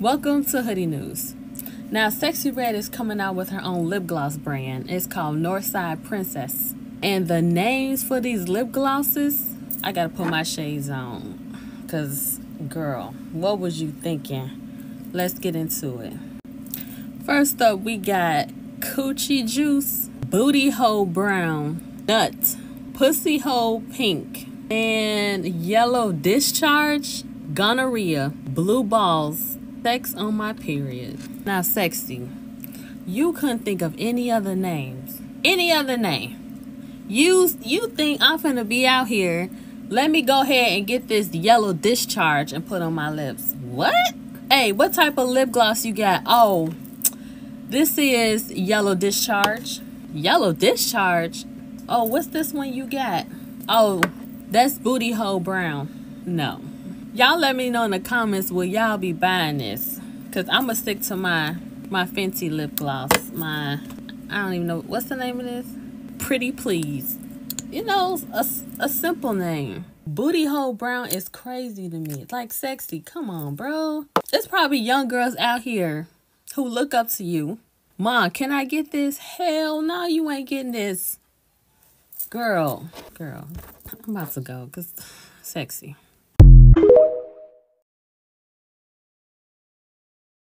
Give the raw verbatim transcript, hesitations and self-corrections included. Welcome to Hoodie News. Now, Sexy Red is coming out with her own lip gloss brand. It's called Northside Princess. And the names for these lip glosses, I gotta put my shades on. Because, girl, what was you thinking? Let's get into it. First up, we got Coochie Juice, Booty Hole Brown, Nut, Pussy Hole Pink, and Yellow Discharge, Gonorrhea, Blue Balls, Sex on My Period. Now, Sexy, you couldn't think of any other names. Any other name. You you think I'm finna be out here, let me go ahead and get this yellow discharge and put on my lips. What? Hey, what type of lip gloss you got? Oh, this is yellow discharge. Yellow discharge? Oh, what's this one you got? Oh, that's booty hole brown. No. Y'all let me know in the comments, will y'all be buying this? Because I'm going to stick to my, my Fenty lip gloss. My, I don't even know, what's the name of this? Pretty Please. You know, a, a simple name. Booty hole brown is crazy to me. It's like, Sexy, come on, bro. There's probably young girls out here who look up to you. Mom, can I get this? Hell no, you ain't getting this. Girl, girl, I'm about to go because Sexy.